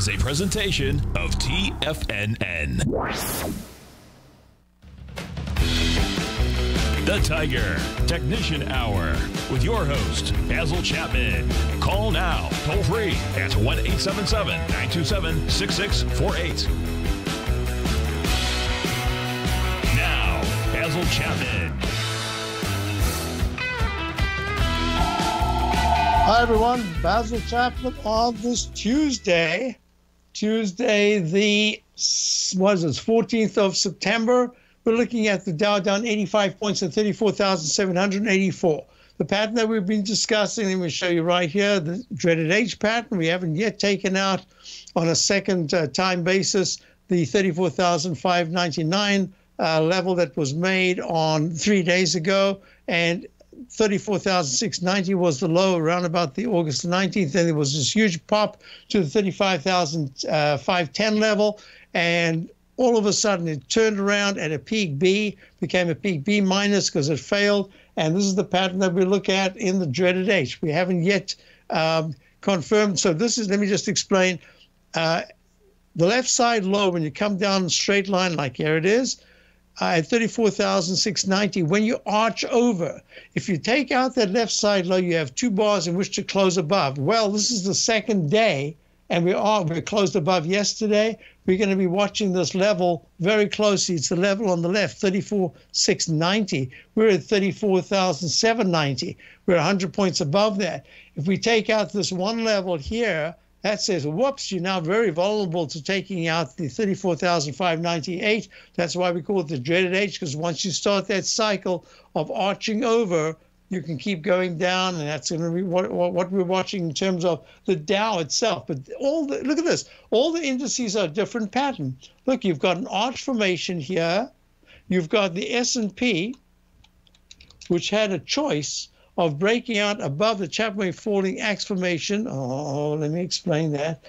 Is a presentation of TFNN. The Tiger Technician Hour with your host, Basil Chapman. Call now, toll free at 1-877-927-6648. Now, Basil Chapman. Hi, everyone. Basil Chapman on this Tuesday. Tuesday, the 14th of September. We're looking at the Dow down 85 points at 34,784. The pattern that we've been discussing, and we'll show you right here, the dreaded H pattern. We haven't yet taken out on a second time basis the 34,599 level that was made on 3 days ago, and 34,690 was the low around about the August 19th. Then there was this huge pop to the 35,510 level, and all of a sudden it turned around and a peak B became a peak B minus because it failed. And this is the pattern that we look at in the dreaded H. We haven't yet confirmed. So this is, let me just explain. The left side low, when you come down straight line, like here it is, at 34,690, when you arch over, if you take out that left side low, you have two bars in which to close above. Well, this is the second day, and we closed above yesterday. We're going to be watching this level very closely. It's the level on the left, 34,690. We're at 34,790. We're 100 points above that. If we take out this one level here, that says, whoops, you're now very vulnerable to taking out the 34,598. That's why we call it the dreaded H, because once you start that cycle of arching over, you can keep going down, and that's going to be what we're watching in terms of the Dow itself. But look at this. All the indices are a different pattern. Look, you've got an arch formation here. You've got the S&P, which had a choice of breaking out above the Chapman falling X formation. Oh, let me explain that,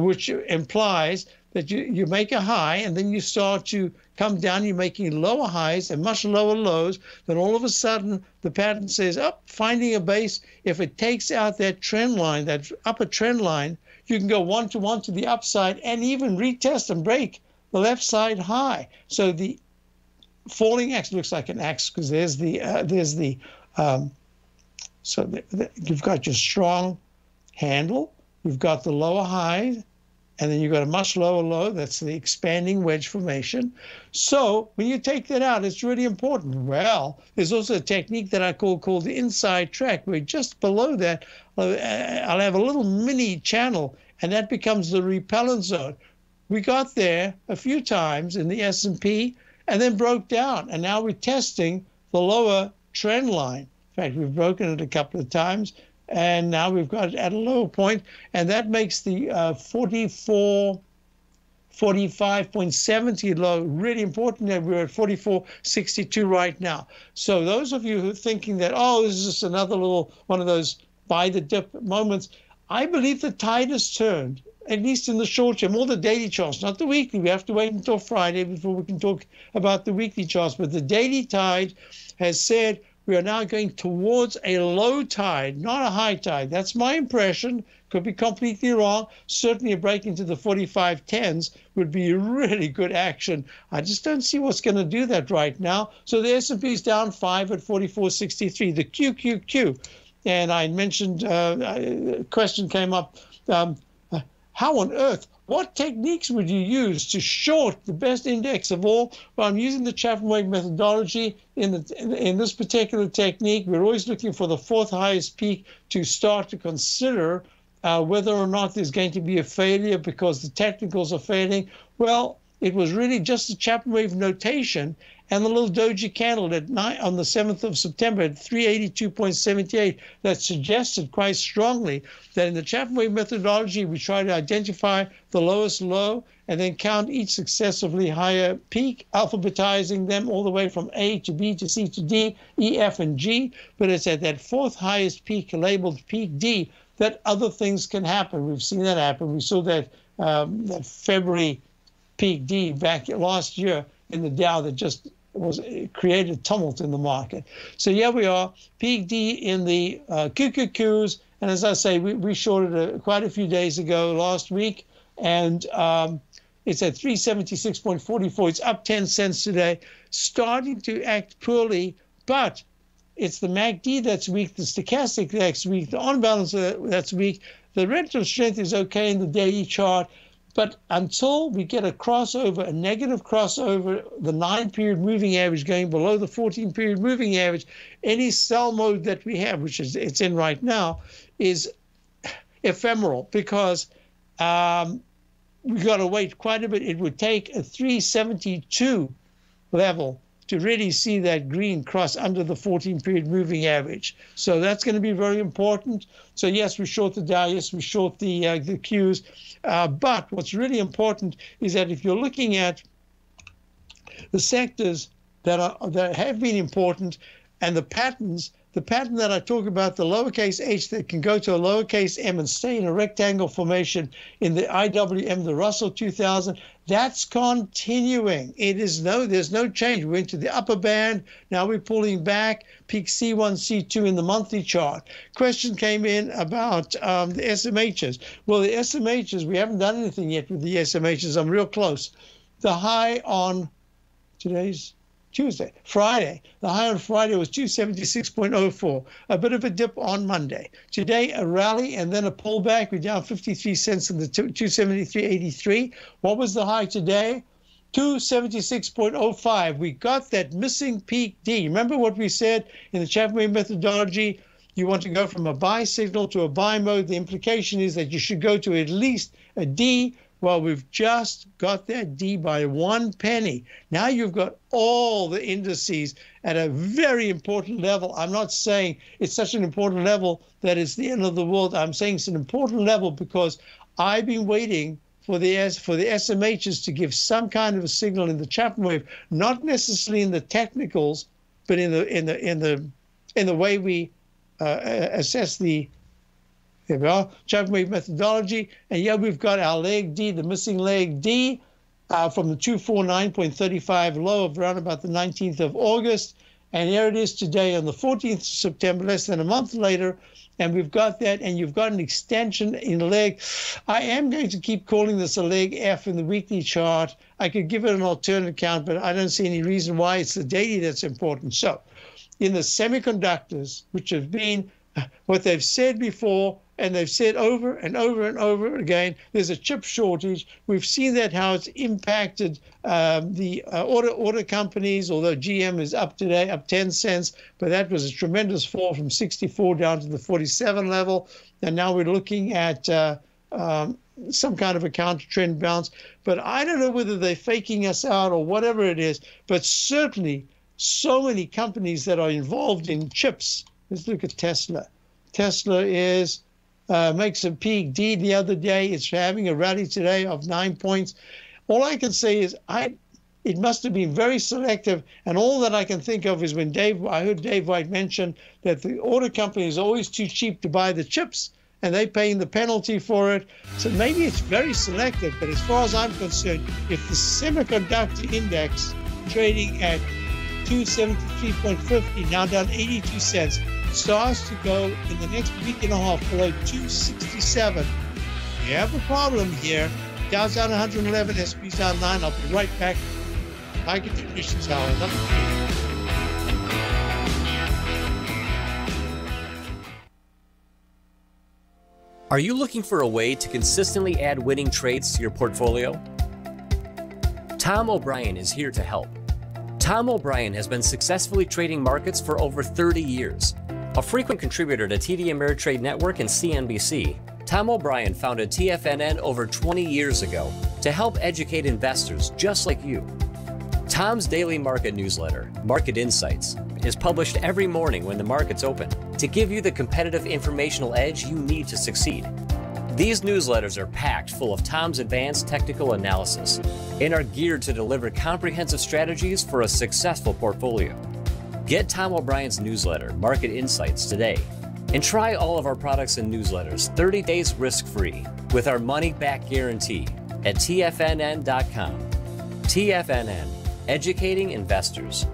which implies that you make a high, and then you start to come down. You're making lower highs and much lower lows. Then all of a sudden, the pattern says, up, finding a base. If it takes out that trend line, that upper trend line, you can go one-to-one to the upside and even retest and break the left side high. So the falling X looks like an X because you've got your strong handle. You've got the lower high, and then you've got a much lower low. That's the expanding wedge formation. So when you take that out, it's really important. Well, there's also a technique that I call the inside track, where just below that, I'll have a little mini channel, and that becomes the repellent zone. We got there a few times in the S&P and then broke down, and now we're testing the lower trend line. In fact, we've broken it a couple of times, and now we've got it at a lower point, and that makes the 45.70 low really important. That we're at 44.62 right now. So those of you who are thinking that, oh, this is just another little one of those buy the dip moments, I believe the tide has turned, at least in the short term, or the daily charts, not the weekly. We have to wait until Friday before we can talk about the weekly charts, but the daily tide has said, we are now going towards a low tide, not a high tide. That's my impression. Could be completely wrong. Certainly a break into the 45.10s would be really good action. I just don't see what's going to do that right now. So the S&P is down 5 at 44.63. The QQQ, and I mentioned a question came up, how on earth, what techniques would you use to short the best index of all? Well, I'm using the Chapman Wave methodology in this particular technique. We're always looking for the fourth highest peak to start to consider whether or not there's going to be a failure because the technicals are failing. Well, it was really just the Chapman Wave notation and the little doji candle at night on the 7th of September at 382.78 that suggested quite strongly that in the Chapman Wave methodology, we try to identify the lowest low and then count each successively higher peak, alphabetizing them all the way from A to B to C to D, E, F, and G. But it's at that fourth highest peak, labeled peak D, that other things can happen. We've seen that happen. We saw that, that February peak D back last year in the Dow that just created tumult in the market. So here we are, peak D in the QQQs, and as I say, we shorted quite a few days ago last week. and it's at 376.44. It's up 10 cents today, starting to act poorly, but it's the MACD that's weak, the stochastic that's weak, the on-balance that's weak. The relative strength is okay in the daily chart, but until we get a crossover, a negative crossover, the 9-period moving average going below the 14-period moving average, any sell mode that we have, which is it's in right now, is ephemeral because we've got to wait quite a bit. It would take a 372 level to really see that green cross under the 14-period moving average. So that's going to be very important. So yes, we short the Dow, yes, we short the Qs. But what's really important is that if you're looking at the sectors that have been important and the patterns, the pattern that I talk about, the lowercase h that can go to a lowercase m and stay in a rectangle formation in the IWM, the Russell 2000, that's continuing. It is there's no change. We went to the upper band. Now we're pulling back, peak C1, C2 in the monthly chart. Question came in about the SMHs. Well, the SMHs, we haven't done anything yet with the SMHs. I'm real close. The high on today's Friday. The high on Friday was 276.04, a bit of a dip on Monday. Today, a rally and then a pullback. We're down 53 cents in the 273.83. What was the high today? 276.05. We got that missing peak D. Remember what we said in the Chapman Wave methodology? You want to go from a buy signal to a buy mode. The implication is that you should go to at least a D. Well, we've just got that D by 1 penny. Now you've got all the indices at a very important level. I'm not saying it's such an important level that it's the end of the world. I'm saying it's an important level because I've been waiting for the SMHs to give some kind of a signal in the Chapman wave, not necessarily in the technicals, but in the way we assess the. There we are, Chapman Wave methodology. And yeah, we've got our leg D, the missing leg D from the 249.35 low of around about the 19th of August. And here it is today on the 14th of September, less than a month later. And we've got that, and you've got an extension in leg. I am going to keep calling this a leg F in the weekly chart. I could give it an alternate count, but I don't see any reason why. It's the daily that's important. So in the semiconductors, which have been what they've said before, and they've said over and over and over again, there's a chip shortage. We've seen that, how it's impacted the auto companies, although GM is up today, up 10 cents. But that was a tremendous fall from 64 down to the 47 level. And now we're looking at some kind of a counter trend bounce. But I don't know whether they're faking us out or whatever it is. But certainly so many companies that are involved in chips. Let's look at Tesla. Tesla is... makes a peak D the other day. It's having a rally today of 9 points. All I can say is it must have been very selective. And all that I can think of is when I heard Dave White mention that the auto company is always too cheap to buy the chips, and they're paying the penalty for it. So maybe it's very selective. But as far as I'm concerned, if the semiconductor index trading at 273.50, now down 82 cents, starts to go in the next week and a half below 267. We have a problem here. Dow's down 111, SP's down 9. I'll be right back. Tiger Technicians Hour. Are you looking for a way to consistently add winning trades to your portfolio? Tom O'Brien is here to help. Tom O'Brien has been successfully trading markets for over 30 years. A frequent contributor to TD Ameritrade Network and CNBC, Tom O'Brien founded TFNN over 20 years ago to help educate investors just like you. Tom's daily market newsletter, Market Insights, is published every morning when the markets open to give you the competitive informational edge you need to succeed. These newsletters are packed full of Tom's advanced technical analysis and are geared to deliver comprehensive strategies for a successful portfolio. Get Tom O'Brien's newsletter, Market Insights, today, and try all of our products and newsletters 30 days risk-free with our money-back guarantee at tfnn.com. TFNN, educating investors.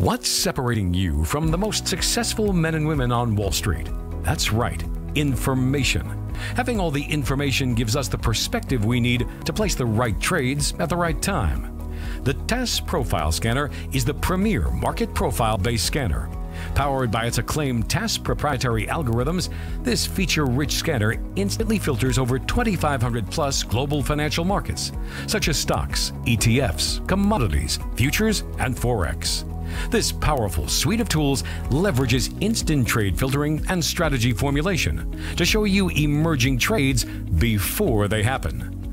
What's separating you from the most successful men and women on Wall Street? That's right, information. Having all the information gives us the perspective we need to place the right trades at the right time. The TAS Profile Scanner is the premier market profile-based scanner. Powered by its acclaimed TAS proprietary algorithms, this feature-rich scanner instantly filters over 2,500-plus global financial markets, such as stocks, ETFs, commodities, futures, and Forex. This powerful suite of tools leverages instant trade filtering and strategy formulation to show you emerging trades before they happen.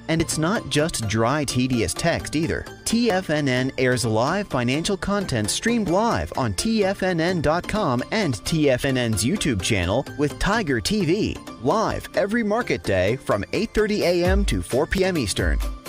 And it's not just dry, tedious text either. TFNN airs live financial content streamed live on TFNN.com and TFNN's YouTube channel with Tiger TV, live every market day from 8:30 a.m. to 4 p.m. Eastern.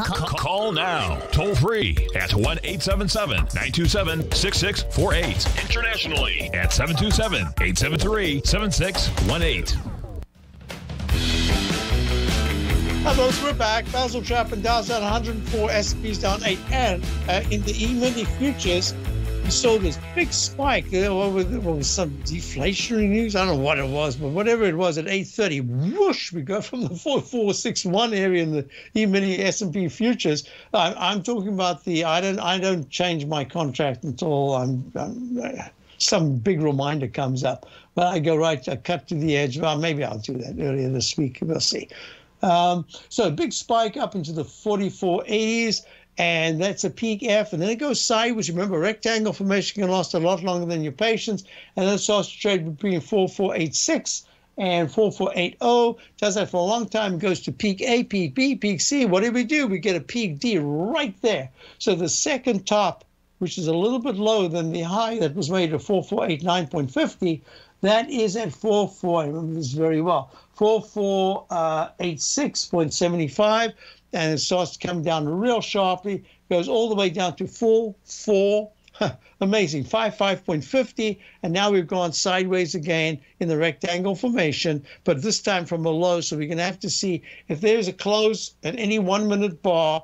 Call now, toll free at 1-877-927-6648. Internationally at 727-873-7618. Hi folks, we're back. Basil Chapman, Dow's down 104, S&P's down 8, and in the E-mini futures, we saw this big spike. There was some deflationary news. I don't know what it was, but whatever it was, at 8:30, whoosh, we go from the 4461 area in the E-mini S&P futures. I'm talking about the I don't change my contract until some big reminder comes up. But I go right, I cut to the edge. Well, maybe I'll do that earlier this week. We'll see. So big spike up into the 4480s. And that's a peak F, and then it goes sideways. Remember, rectangle formation can last a lot longer than your patience, and then it starts to trade between 4486 and 4480. Does that for a long time, goes to peak A, peak B, peak C. What do we do? We get a peak D right there. So the second top, which is a little bit lower than the high that was made at 4489.50, that is at 44, I remember this very well, 4486.75. And it starts to come down real sharply, goes all the way down to 44, amazing, 55.50. And now we've gone sideways again in the rectangle formation, but this time from a low. So we're going to have to see if there's a close at any 1-minute bar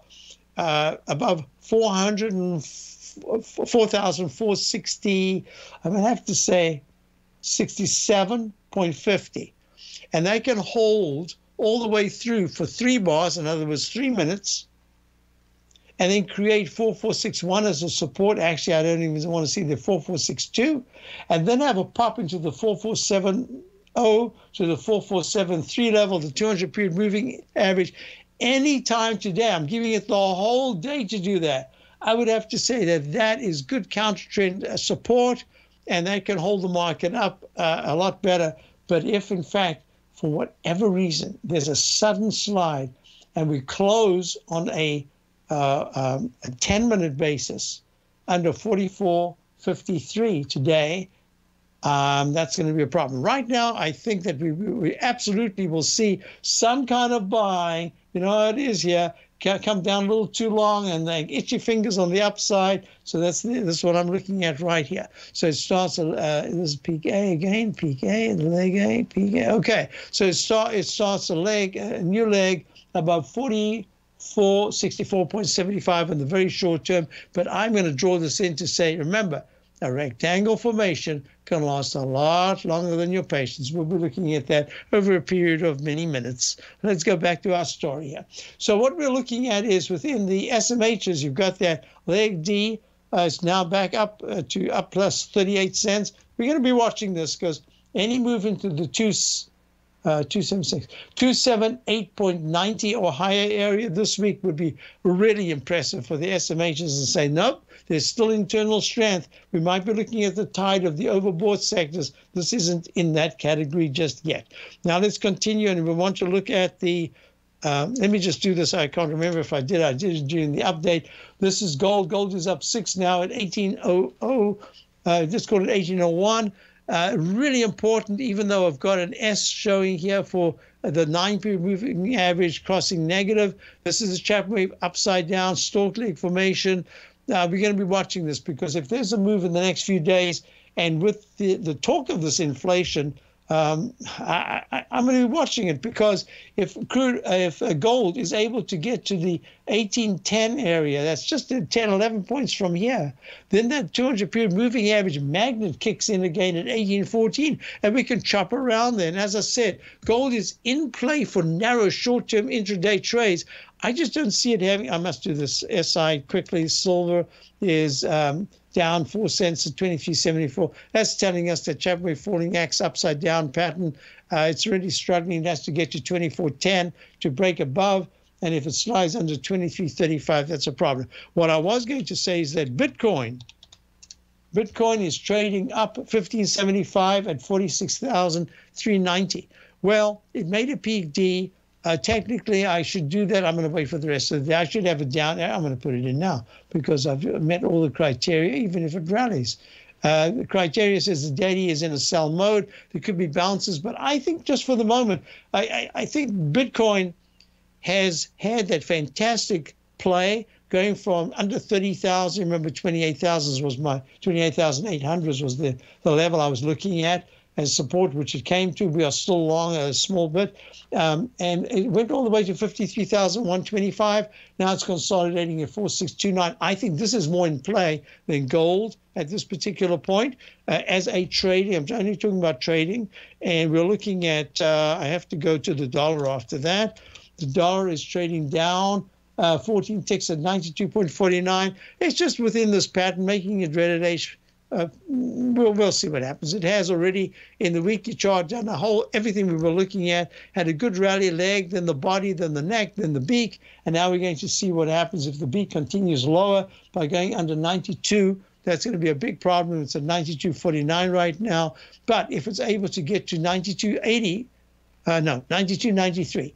above 4,460, I'm going to have to say 67.50. And that can hold all the way through for 3 bars, in other words, 3 minutes, and then create 4461 as a support. Actually, I don't even want to see the 4462, and then have a pop into the 4470 to the 4473 level, the 200-period moving average. Any time today, I'm giving it the whole day to do that. I would have to say that that is good counter trend support, and that can hold the market up a lot better. But if in fact, for whatever reason, there's a sudden slide and we close on a 10-minute basis under 44.53 today, that's going to be a problem. Right now, I think that we absolutely will see some kind of buying. You know how it is here. Come down a little too long and they itchy fingers on the upside. So that's what I'm looking at right here. So it starts, this is peak A again, peak A, leg A, peak A. Okay, so it starts a new leg above 4464.75 in the very short term. But I'm going to draw this in to say, remember, a rectangle formation can last a lot longer than your patience. We'll be looking at that over a period of many minutes. Let's go back to our story here. So what we're looking at is within the SMHs, you've got that leg D. It's now back up to up plus 38 cents. We're going to be watching this because any move into the 278.90 or higher area this week would be really impressive for the SMHs and say, nope, there's still internal strength. We might be looking at the tide of the overbought sectors. This isn't in that category just yet. Now let's continue, and we want to look at the, let me just do this. I can't remember if I did. I did it during the update. This is gold. Gold is up 6 now at 1800. Just call it 1801. Really important, even though I've got an S showing here for the 9-period moving average crossing negative. This is a Chapman wave upside down, stalk leg formation. We're going to be watching this because if there's a move in the next few days, and with the talk of this inflation, I'm going to be watching it, because if gold is able to get to the 1810 area, that's just 10-11 points from here, then that 200-period moving average magnet kicks in again at 1814, and we can chop around there. And as I said, gold is in play for narrow short-term intraday trades. I just don't see it having. I must do this SI quickly. Silver is down 4 cents at 23.74. That's telling us that Chapman falling X upside down pattern. It's really struggling. It has to get to 24.10 to break above. And if it slides under 23.35, that's a problem. What I was going to say is that Bitcoin is trading up 15.75 at 46,390. Well, it made a peak D. Technically, I should do that. I'm going to wait for the rest of the day. I should have it down. I'm going to put it in now because I've met all the criteria, even if it rallies. The criteria says the daily is in a sell mode. There could be bounces. But I think just for the moment, I think Bitcoin has had that fantastic play going from under 30,000. Remember, 28,000 was my 28,800 was the level I was looking at as support, which it came to. We are still long a small bit. And it went all the way to 53,125. Now it's consolidating at 4629. I think this is more in play than gold at this particular point. As a trading, I'm only talking about trading. And we're looking at, I have to go to the dollar after that. The dollar is trading down 14 ticks at 92.49. It's just within this pattern, making a degradation. We'll see what happens. It has already in the weekly chart done a whole everything we were looking at. Had a good rally leg, then the body, then the neck, then the beak, and now we're going to see what happens if the beak continues lower by going under 92. That's going to be a big problem. It's at 92.49 right now, but if it's able to get to 92.80, no, 92.93.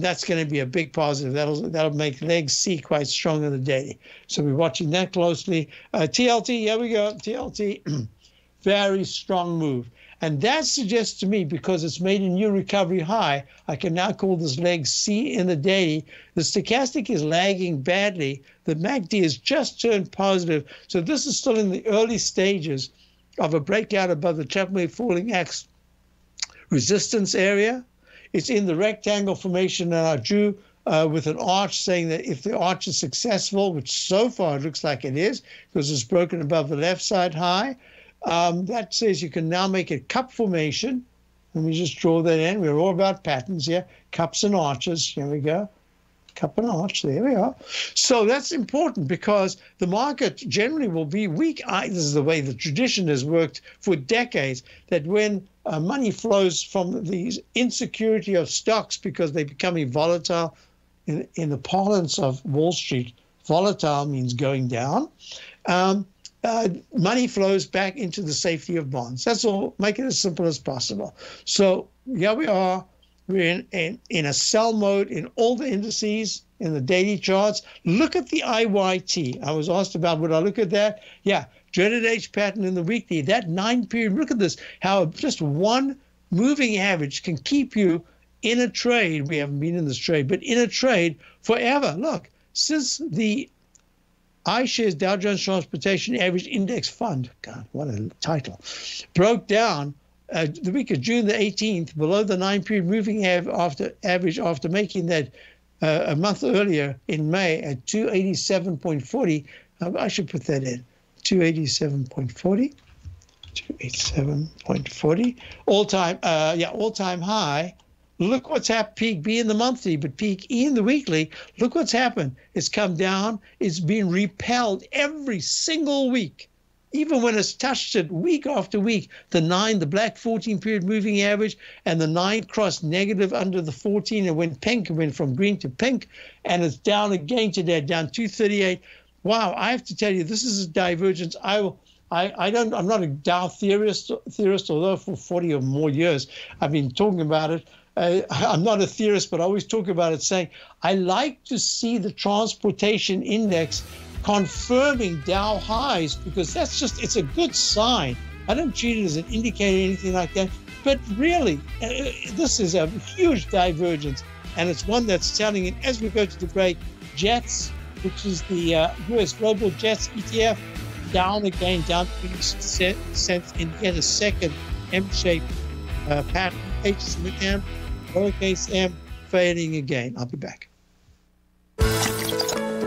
That's going to be a big positive. That'll make leg C quite strong in the day. So we're watching that closely. TLT, here we go. TLT, very strong move. And that suggests to me, because it's made a new recovery high, I can now call this leg C in the daily. The stochastic is lagging badly. The MACD has just turned positive. So this is still in the early stages of a breakout above the Chapman falling X resistance area. It's in the rectangle formation that I drew with an arch, saying that if the arch is successful, which so far it looks like it is, because it's broken above the left side high, that says you can now make a cup formation. Let me just draw that in. We're all about patterns here. Cups and arches. Here we go. Cup and arch, there we are. So that's important because the market generally will be weak. This is the way the tradition has worked for decades, that when money flows from the insecurity of stocks because they're becoming volatile, in the parlance of Wall Street, volatile means going down, money flows back into the safety of bonds. That's all. Make it as simple as possible. So here we are. We're in a sell mode in all the indices, in the daily charts. Look at the IYT. I was asked about, would I look at that? Yeah, dreaded H pattern in the weekly. That 9-period, look at this, how just one moving average can keep you in a trade. We haven't been in this trade, but in a trade forever. Look, since the iShares Dow Jones Transportation Average Index Fund, God, what a title, broke down, the week of June the 18th, below the 9-period moving average after making that a month earlier in May at 287.40. I should put that in. 287.40. 287.40. All-time high. Look what's happened. Peak B in the monthly, but peak E in the weekly. Look what's happened. It's come down. It's been repelled every single week. Even when it's touched it week after week, the 9, the black 14-period moving average, and the 9 crossed negative under the 14 and went pink, and went from green to pink, and it's down again today, down 238. Wow, I have to tell you, this is a divergence. I'm not a Dow theorist, although for 40 or more years I've been talking about it. I'm not a theorist, but I always talk about it, saying I like to see the transportation index confirming Dow highs, because that's just, it's a good sign. I don't treat it as an indicator or anything like that, but really, this is a huge divergence, and it's one that's telling it. As we go to the break, JETS, which is the US Global JETS ETF, down again, down 20% in yet a second M-shaped pattern. H is with M, lowercase m, fading again. I'll be back.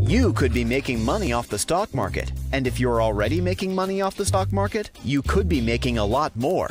You could be making money off the stock market. And if you're already making money off the stock market, you could be making a lot more.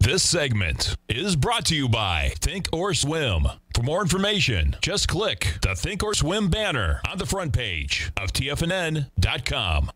This segment is brought to you by Think or Swim. For more information, just click the Think or Swim banner on the front page of TFNN.com.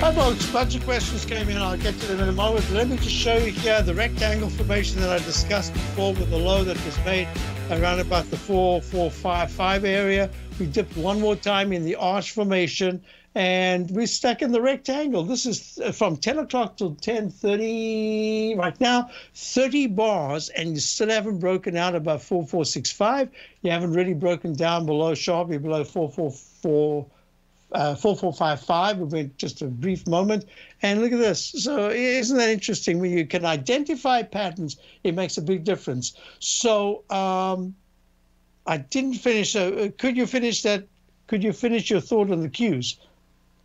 Hi folks, a bunch of questions came in. I'll get to them in a moment. But let me just show you here the rectangle formation that I discussed before with the low that was made around about the 4455 area. We dipped one more time in the arch formation, and we're stuck in the rectangle. This is from 10 o'clock till 10:30 right now, 30 bars, and you still haven't broken out above 4465. You haven't really broken down below, sharply below 4445. 4455 with just a brief moment. And look at this. So isn't that interesting? When you can identify patterns, it makes a big difference. So I didn't finish. So could you finish that? Could you finish your thought on the Qs?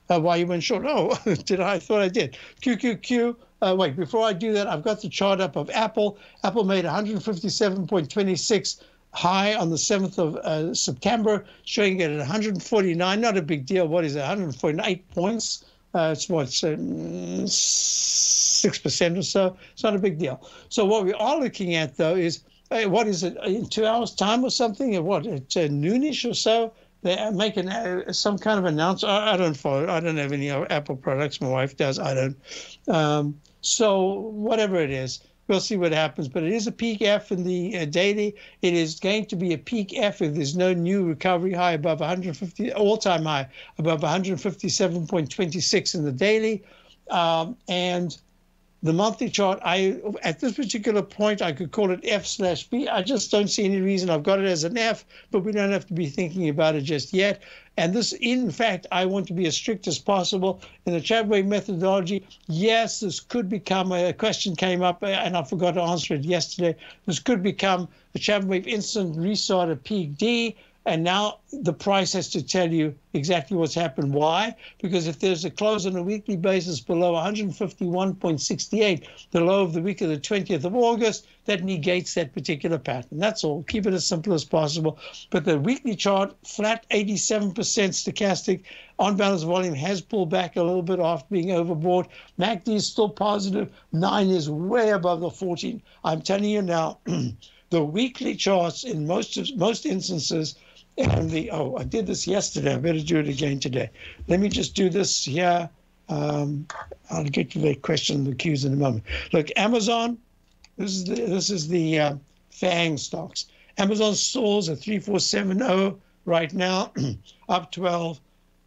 Why you went short? Oh, did I? I thought I did. QQQ. Wait, before I do that, I've got the chart up of Apple. Apple made 157.26 high on the 7th of September, showing it at 149. Not a big deal. What is it? 148 points. It's what, 6% or so. It's not a big deal. So what we are looking at, though, is what is it, in 2 hours' time or something? At what, at noonish or so? They make an, some kind of announcement. I don't follow. I don't have any Apple products. My wife does. I don't. So whatever it is, we'll see what happens. But it is a peak F in the daily. It is going to be a peak F if there's no new recovery high above 150, all-time high above 157.26 in the daily. And the monthly chart, at this particular point, I could call it F/B. I just don't see any reason. I've got it as an F, but we don't have to be thinking about it just yet. And this, in fact, I want to be as strict as possible in the Chapman Wave methodology. Yes, this could become a question came up, and I forgot to answer it yesterday. This could become the Chapman Wave instant restart at peak D. And now the price has to tell you exactly what's happened. Why? Because if there's a close on a weekly basis below 151.68, the low of the week of the 20th of August, that negates that particular pattern. That's all. Keep it as simple as possible. But the weekly chart, flat 87% stochastic. On-balance volume has pulled back a little bit after being overbought. MACD is still positive. 9 is way above the 14. I'm telling you now, the weekly charts in most instances, and the, oh, I did this yesterday. I better do it again today. Let me just do this here. I'll get to the question of the queues in a moment. Look, Amazon, this is the FANG stocks. Amazon soars at 3470 right now, up 12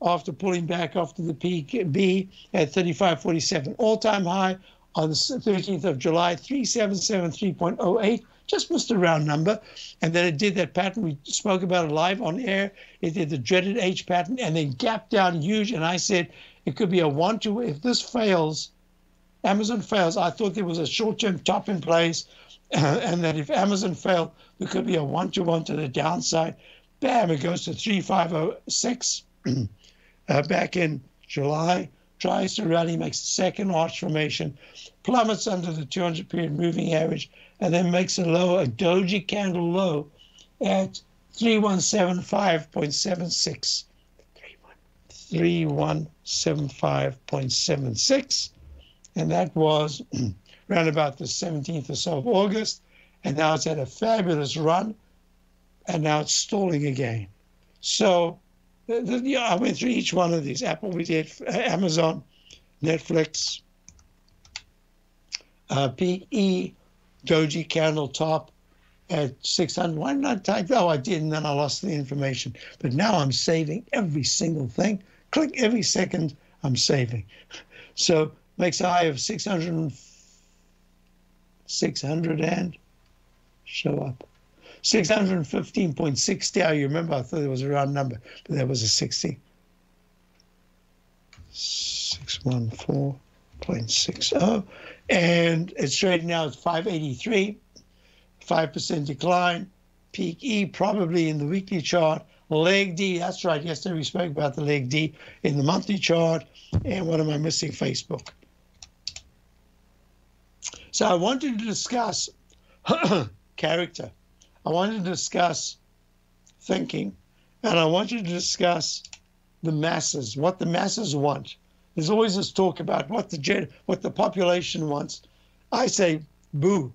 after pulling back after the peak B at 3547. All-time high on the 13th of July, 3773.08. Just missed a round number, and then it did that pattern. We spoke about it live on air. It did the dreaded H pattern, and then gapped down huge, and I said it could be a one-two. If this fails, Amazon fails, I thought there was a short-term top in place, and that if Amazon failed, there could be a one-to-one to the downside. Bam, it goes to 3506 back in July. Tries to rally, makes the second arch formation, plummets under the 200-period moving average, and then makes a low, a doji candle low at 3175.76. 3175.76. And that was around about the 17th or so of August. And now it's had a fabulous run, and now it's stalling again. So I went through each one of these. Apple, we did, Amazon, Netflix, PE, doji candle top at 600. Why didn't I type? Oh, I did, and then I lost the information. But now I'm saving every single thing. Click every second, I'm saving. So makes a high of 615.60. I remember, I thought it was a round number, but that was a 60. 614.60. And it's trading now at 583, 5% decline. Peak E probably in the weekly chart. Leg D, that's right. Yesterday we spoke about the leg D in the monthly chart. And what am I missing? Facebook. So I wanted to discuss character. I wanted to discuss thinking. And I wanted to discuss the masses, what the masses want. There's always this talk about what the population wants. I say, boo.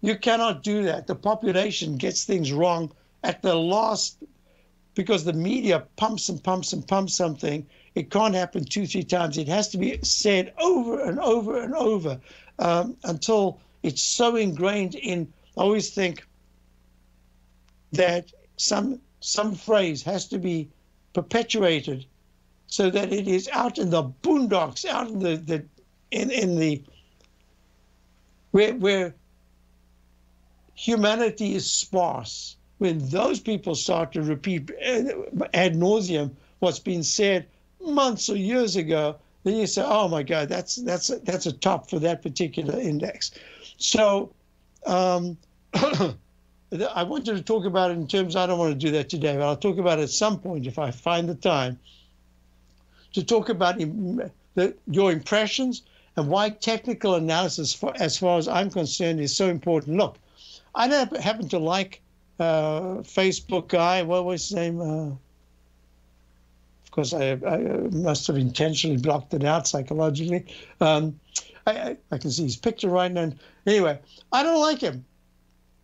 You cannot do that. The population gets things wrong at the last, because the media pumps and pumps and pumps something. It can't happen 2-3 times. It has to be said over and over and over until it's so ingrained in. I always think that some phrase has to be perpetuated so that it is out in the boondocks, out in the where humanity is sparse. When those people start to repeat ad nauseum what's been said months or years ago, then you say, oh my God, that's a top for that particular index. So I wanted to talk about it in terms, I don't want to do that today, but I'll talk about it at some point if I find the time, to talk about your impressions and why technical analysis, as far as I'm concerned, is so important. Look, I don't happen to like Facebook guy, what was his name? Of course, I must have intentionally blocked it out psychologically. I can see his picture right now. Anyway, I don't like him.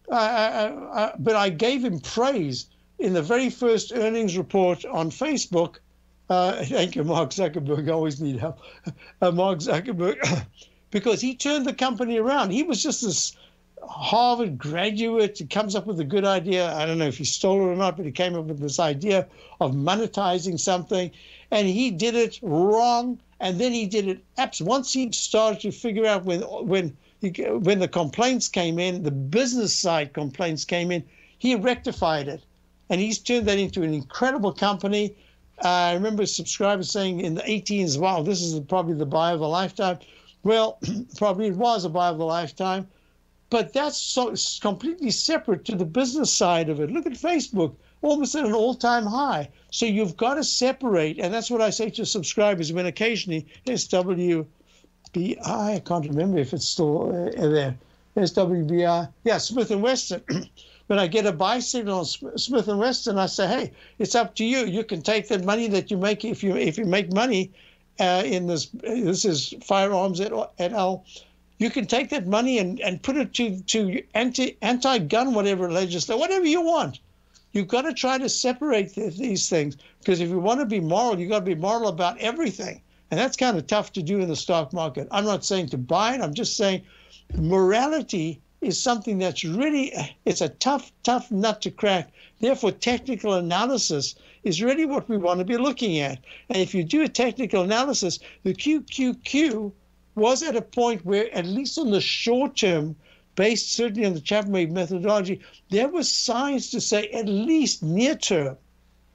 But I gave him praise in the very first earnings report on Facebook. Thank you, Mark Zuckerberg. I always need help. Mark Zuckerberg, because he turned the company around. He was just this Harvard graduate. He comes up with a good idea. I don't know if he stole it or not, but he came up with this idea of monetizing something. And he did it wrong. And then he did it once he started to figure out when the complaints came in, the business side complaints came in, he rectified it. And he's turned that into an incredible company. I remember subscribers saying in the 18s, wow, this is probably the buy of a lifetime. Well, probably it was a buy of a lifetime, but that's so completely separate to the business side of it. Look at Facebook, almost at an all-time high. So you've got to separate, and that's what I say to subscribers when occasionally SWBI, I can't remember if it's still there, SWBI, yeah, Smith & Wesson. When I get a buy signal on Smith & Wesson, I say, hey, it's up to you. You can take that money that you make if you make money in this. This is firearms at L. You can take that money and put it to anti-gun whatever legislation, whatever you want. You've got to try to separate these things, because if you want to be moral, you've got to be moral about everything. And that's kind of tough to do in the stock market. I'm not saying to buy it. I'm just saying morality is something that's really, it's a tough, tough nut to crack. Therefore, technical analysis is really what we want to be looking at. And if you do a technical analysis, the QQQ was at a point where, at least on the short term, based certainly on the Chapman Wave methodology, there was signs to say, at least near term,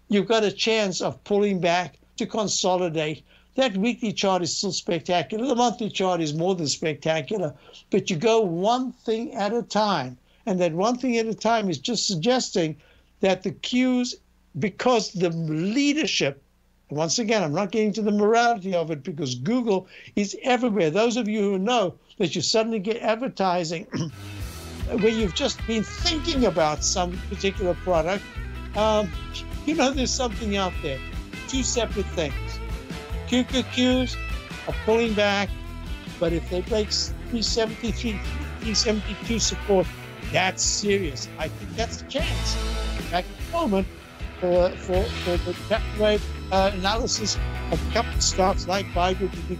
you've got a chance of pulling back to consolidate. That weekly chart is still spectacular. The monthly chart is more than spectacular. But you go one thing at a time. And that one thing at a time is just suggesting that the cues, because the leadership, once again, I'm not getting to the morality of it because Google is everywhere. Those of you who know that you suddenly get advertising where you've just been thinking about some particular product, you know there's something out there. Two separate things. QQQs are pulling back, but if they break 373, 372 support, that's serious. I think that's a chance. Back at the moment, for the Chapman Wave analysis of company stocks like Tiger Real.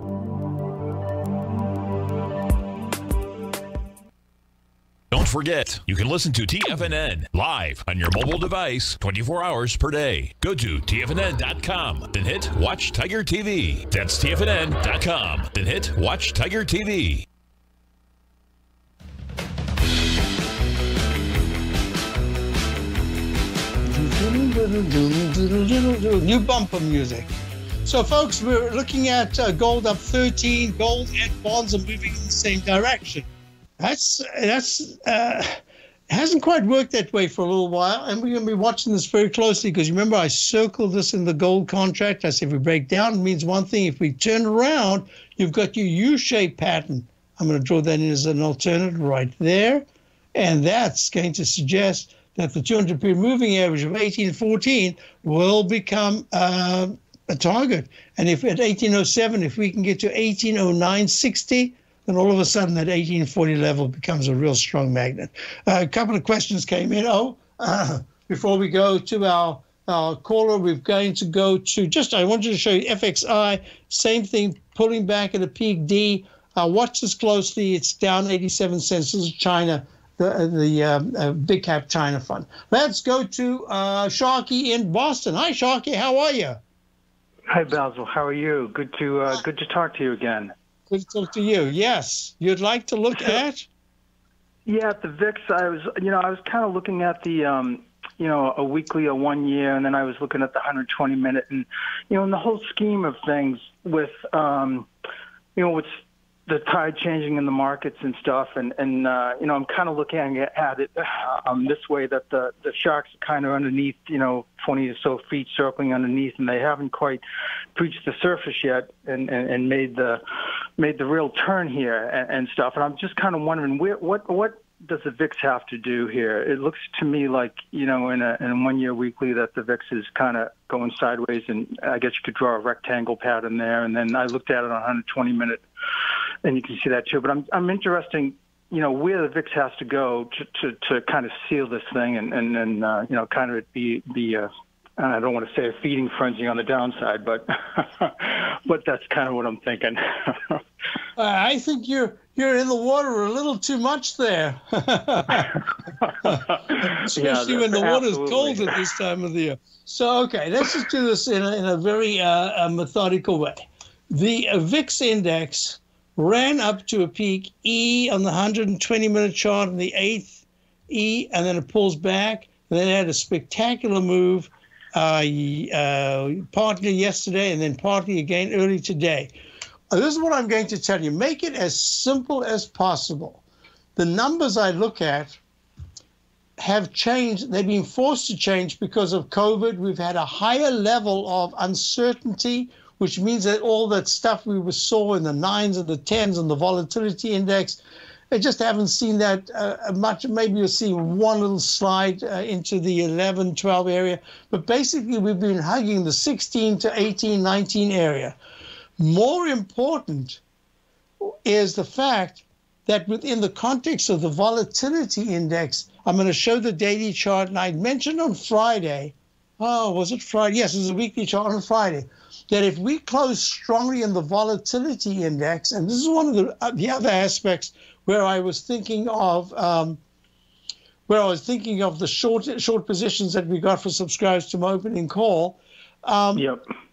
Don't forget, you can listen to TFNN live on your mobile device 24 hours per day. Go to TFNN.com, then hit Watch Tiger TV. That's TFNN.com, then hit Watch Tiger TV. New bumper music. So folks, we're looking at gold up 13. Gold and bonds are moving in the same direction. That's it hasn't quite worked that way for a little while, and we're going to be watching this very closely, because remember I circled this in the gold contract. I said if we break down, it means one thing. If we turn around, you've got your U-shaped pattern. I'm going to draw that in as an alternative right there, and that's going to suggest that the 200-period moving average of 1814 will become a target. And if at 1807, if we can get to 1809.60, then all of a sudden that 1840 level becomes a real strong magnet. A couple of questions came in. Before we go to our caller, we're going to go to I wanted to show you FXI. Same thing, pulling back at a peak D. Watch this closely. It's down 87 cents. This is China. The big cap China fund. Let's go to Sharkey in Boston. Hi, Sharkey. How are you? Hi, Basil. How are you? Good to talk to you again. Good to talk to you. Yes. You'd like to look at? Yeah, the VIX. I was kind of looking at the a weekly, a 1 year, and then I was looking at the 120-minute, and in the whole scheme of things with what's the tide changing in the markets and stuff, and I'm kind of looking at it this way, that the sharks are kind of underneath, 20 or so feet circling underneath, and they haven't quite breached the surface yet, and made the real turn here and stuff. And I'm just kind of wondering what does the VIX have to do here? It looks to me like, in a 1 year weekly, that the VIX is kind of going sideways, and I guess you could draw a rectangle pattern there. And then I looked at it on 120-minute, and you can see that too. But I'm interested, where the VIX has to go to kind of seal this thing, and kind of be I don't want to say a feeding frenzy on the downside, but but that's kind of what I'm thinking. I think you're in the water a little too much there, especially when the water's cold at this time of the year. So, okay, let's just do this in a very methodical way. The VIX index ran up to a peak E on the 120-minute chart on the 8th E, and then it pulls back. And then it had a spectacular move partly yesterday and then partly again early today. This is what I'm going to tell you. Make it as simple as possible. The numbers I look at have changed. They've been forced to change because of COVID. We've had a higher level of uncertainty, which means that all that stuff we saw in the 9s and the 10s and the volatility index, I just haven't seen that much. Maybe you'll see one little slide into the 11, 12 area. But basically, we've been hugging the 16 to 18, 19 area. More important is the fact that within the context of the volatility index, I'm going to show the daily chart. And I mentioned on Friday, was it Friday? Yes, it was a weekly chart on Friday. That if we close strongly in the volatility index, and this is one of the other aspects where I was thinking of the short positions that we got for subscribers to my opening call,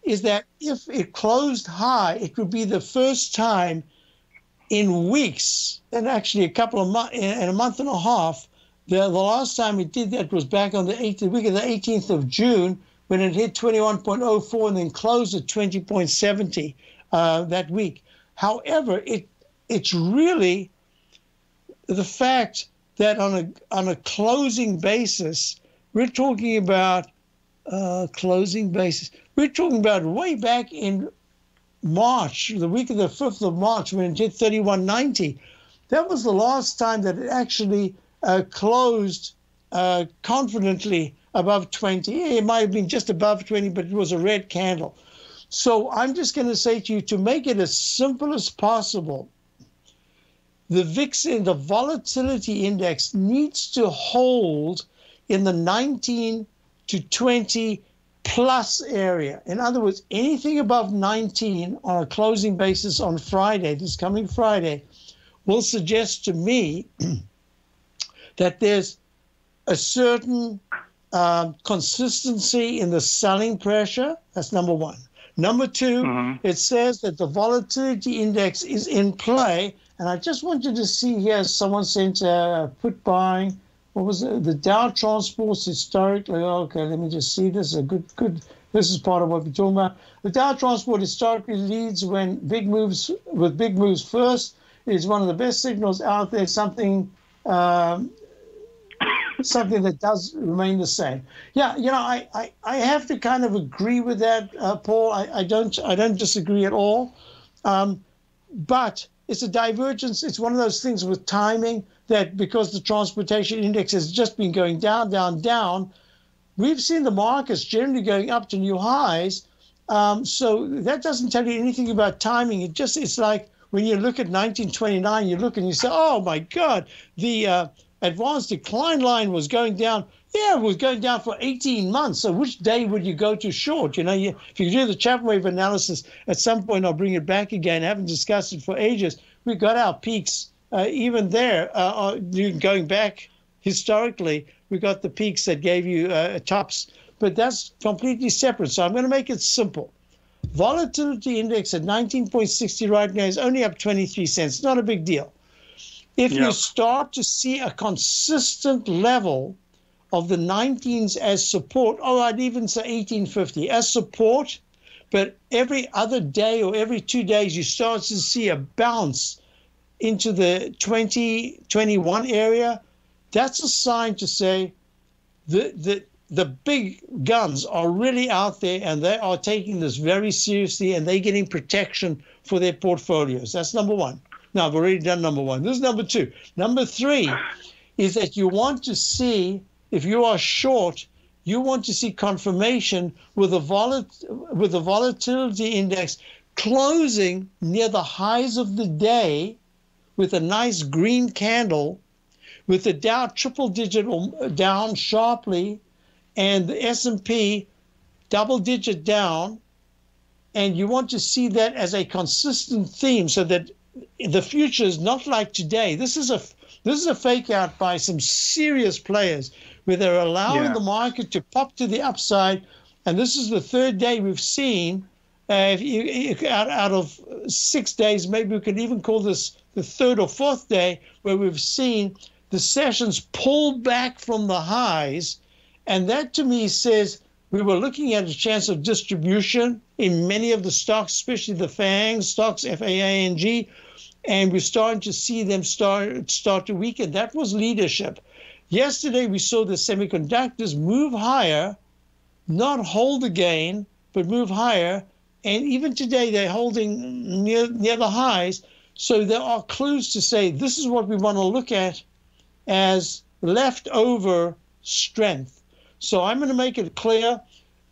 is that if it closed high, it would be the first time in weeks, and actually a couple of months, and a month and a half, the last time it did that was back on the 18th of June, when it hit 21.04 and then closed at 20.70 that week. However, it's really the fact that on a closing basis, we're talking about way back in March, the week of the 5th of March, when it hit 31.90. That was the last time that it actually closed confidently above 20. It might have been just above 20, but it was a red candle. So I'm just going to say to you, to make it as simple as possible, the VIX in the volatility index needs to hold in the 19 to 20 plus area. In other words, anything above 19 on a closing basis on Friday, this coming Friday, will suggest to me that there's a certain consistency in the selling pressure. That's number one. Number two, it says that the volatility index is in play. And I just want you to see here, someone sent put buying. What was it? The Dow Transports historically. Okay, let me just see this. This is part of what we're talking about. The Dow Transport historically leads when big moves first. It is one of the best signals out there. Something that does remain the same. Yeah, you know, I have to kind of agree with that, Paul. I don't disagree at all. But it's a divergence. It's one of those things with timing that because the transportation index has just been going down, down, down, we've seen the markets generally going up to new highs. So that doesn't tell you anything about timing. It's like when you look at 1929, you look and you say, oh my God, the advanced decline line was going down. Yeah, it was going down for 18 months. So which day would you go to short? You know, if you do the Chapman wave analysis, at some point I'll bring it back again. I haven't discussed it for ages. We got our peaks even there. Going back historically, we got the peaks that gave you tops. But that's completely separate. So I'm going to make it simple. Volatility index at 19.60 right now is only up 23 cents. Not a big deal. If you start to see a consistent level of the 19s as support, oh, I'd even say 1850 as support, but every other day or every 2 days, you start to see a bounce into the 20, 21 area, that's a sign to say the big guns are really out there and they are taking this very seriously and they're getting protection for their portfolios. That's number one. Now, I've already done number one. This is number two. Number three is that you want to see, if you are short, you want to see confirmation with the volatility index closing near the highs of the day with a nice green candle, with the Dow triple-digit down sharply and the S&P double-digit down. And you want to see that as a consistent theme so that the future is not like today. This is a fake out by some serious players where they're allowing the market to pop to the upside, and this is the third day we've seen. Out of 6 days, maybe we could even call this the third or fourth day where we've seen the sessions pull back from the highs, and that to me says we were looking at a chance of distribution in many of the stocks, especially the FANG stocks, F-A-A-N-G, and we're starting to see them start to weaken. That was leadership. Yesterday, we saw the semiconductors move higher, not hold the gain, but move higher. And even today, they're holding near the highs. So there are clues to say this is what we want to look at as leftover strength. So I'm going to make it clear,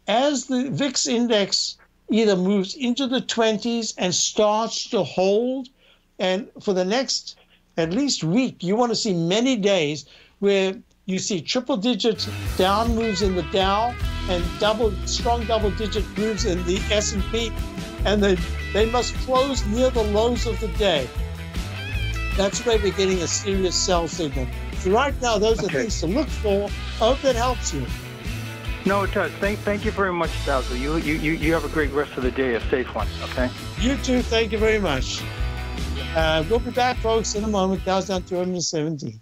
as the VIX index either moves into the 20s and starts to hold, and for the next at least week, you want to see many days where you see triple-digit down moves in the Dow, and strong double-digit moves in the S&P, and they must close near the lows of the day. That's where we're getting a serious sell signal. So right now, those are things to look for. I hope that helps you. No, it does. Thank you very much, Basil. You have a great rest of the day, a safe one, okay? You too. Thank you very much. We'll be back, folks, in a moment. Dow's down 270.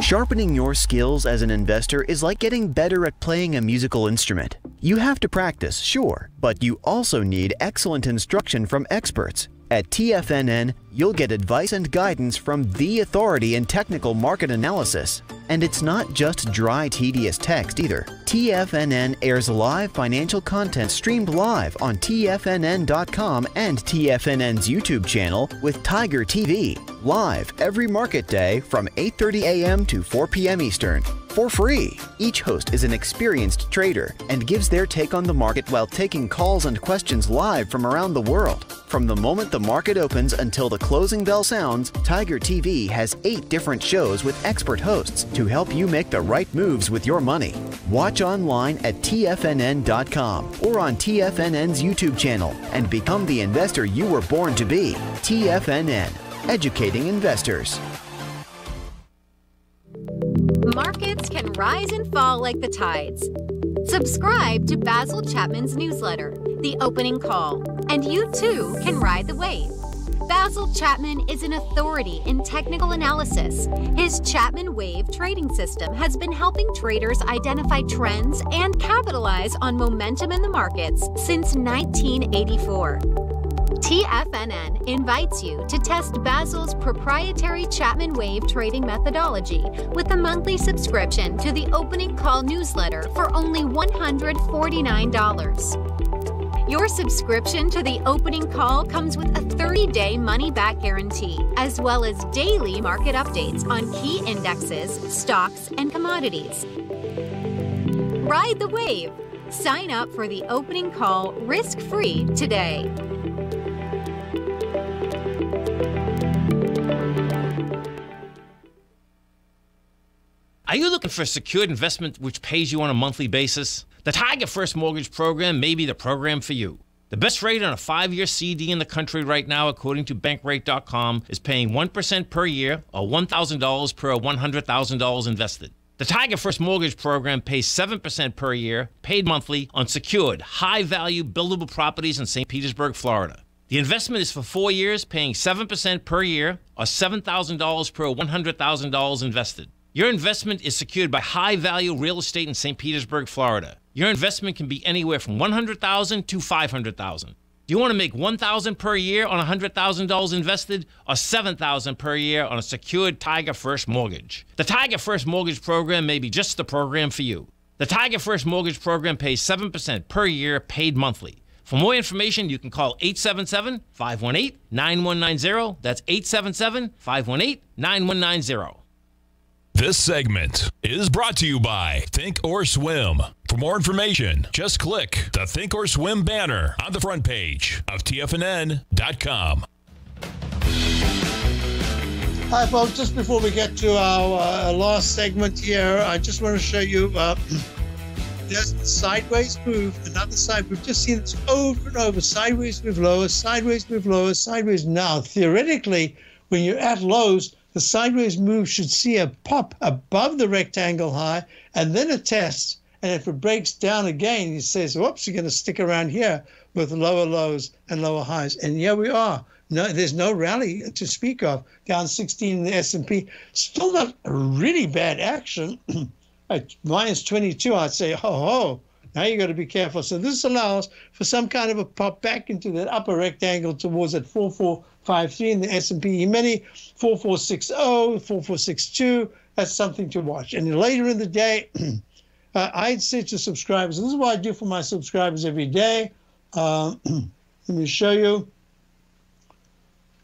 Sharpening your skills as an investor is like getting better at playing a musical instrument. You have to practice, sure, but you also need excellent instruction from experts. At TFNN, you'll get advice and guidance from the authority in technical market analysis. And it's not just dry, tedious text either. TFNN airs live financial content streamed live on TFNN.com and TFNN's YouTube channel with Tiger TV, live every market day from 8:30 a.m. to 4 p.m. Eastern. For free. Each host is an experienced trader and gives their take on the market while taking calls and questions live from around the world. From the moment the market opens until the closing bell sounds, Tiger TV has 8 different shows with expert hosts to help you make the right moves with your money. Watch online at TFNN.com or on TFNN's YouTube channel and become the investor you were born to be. TFNN, educating investors. Markets can rise and fall like the tides. Subscribe to Basil Chapman's newsletter, The Opening Call, and you too can ride the wave. Basil Chapman is an authority in technical analysis. His Chapman Wave trading system has been helping traders identify trends and capitalize on momentum in the markets since 1984. TFNN invites you to test Basil's proprietary Chapman Wave trading methodology with a monthly subscription to the Opening Call newsletter for only $149. Your subscription to the Opening Call comes with a 30-day money-back guarantee, as well as daily market updates on key indexes, stocks, and commodities. Ride the wave! Sign up for the Opening Call risk-free today. Are you looking for a secured investment which pays you on a monthly basis? The Tiger First Mortgage Program may be the program for you. The best rate on a 5-year CD in the country right now, according to Bankrate.com, is paying 1% per year or $1,000 per $100,000 invested. The Tiger First Mortgage Program pays 7% per year, paid monthly, on secured, high-value, buildable properties in St. Petersburg, Florida. The investment is for 4 years, paying 7% per year or $7,000 per $100,000 invested. Your investment is secured by high-value real estate in St. Petersburg, Florida. Your investment can be anywhere from $100,000 to $500,000. Do you want to make $1,000 per year on $100,000 invested or $7,000 per year on a secured Tiger First mortgage? The Tiger First Mortgage Program may be just the program for you. The Tiger First Mortgage Program pays 7% per year, paid monthly. For more information, you can call 877-518-9190. That's 877-518-9190. This segment is brought to you by Think or Swim. For more information, just click the Think or Swim banner on the front page of TFNN.com. Hi, folks. Just before we get to our last segment here, I just want to show you there's a sideways move, another side. We've just seen this over and over. Sideways move lower, sideways move lower, sideways. Now, theoretically, when you're at lows, the sideways move should see a pop above the rectangle high and then a test. And if it breaks down again, it says, whoops, you're going to stick around here with lower lows and lower highs. And here we are. No, there's no rally to speak of. Down 16 in the S&P. Still not a really bad action. At minus 22, I'd say, ho-ho. Now you've got to be careful. So this allows for some kind of a pop back into that upper rectangle towards that 4453 in the S&P E-mini, 4460, 4462. That's something to watch. And later in the day, I'd say to subscribers, this is what I do for my subscribers every day. Let me show you.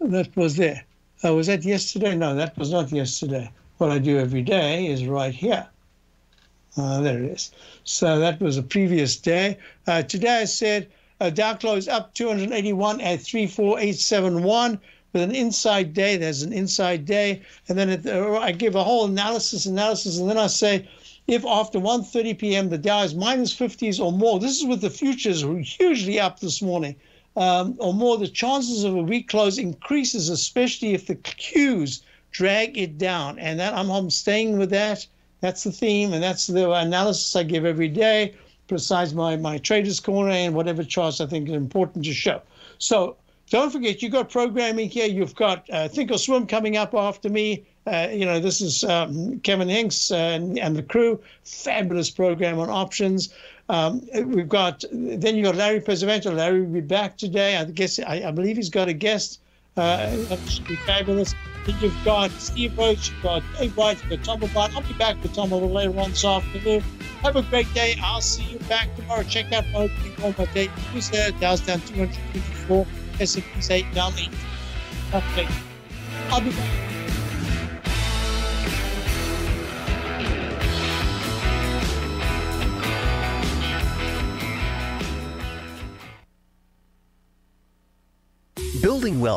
That was there. Was that yesterday? No, that was not yesterday. What I do every day is right here. There it is. So that was a previous day. Today I said Dow closed up 281 at 34871 with an inside day. There's an inside day. And then I give a whole analysis, and then I say if after 1:30 p.m. the Dow is minus 50s or more, this is with the futures hugely up this morning, or more, the chances of a weak close increases, especially if the Qs drag it down. And that I'm staying with that. That's the theme, and that's the analysis I give every day, besides my Traders Corner and whatever charts I think are important to show. So don't forget, you've got programming here. You've got Think or Swim coming up after me. This is Kevin Hincks and the crew. Fabulous program on options. Then you've got Larry Pesavento. Larry will be back today. I believe he's got a guest. Should be fabulous. Then you've got Steve Roach, you've got Dave White, you've got Tom O'Brien. I'll be back with Tom a little later on this afternoon. Have a great day. I'll see you back tomorrow. Check out my opening call my day Tuesday. Dow's down 254. S&P's 8 down 8. Okay. I'll be back. Building wealth.